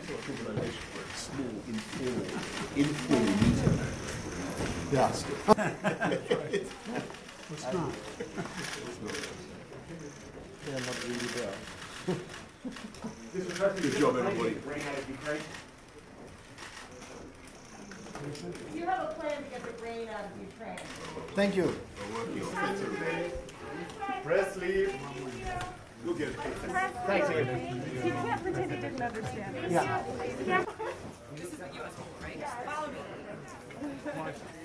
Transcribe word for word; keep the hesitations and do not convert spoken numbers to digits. organization where it's small, informal, informal meeting. Yeah. It's not. They're not really there. Good job, everybody. You have a plan to get the rain out of Ukraine. Thank you. Press leave. You'll get it. Thanks again. You can't pretend you didn't understand. Yeah. This is the U S right? Follow me.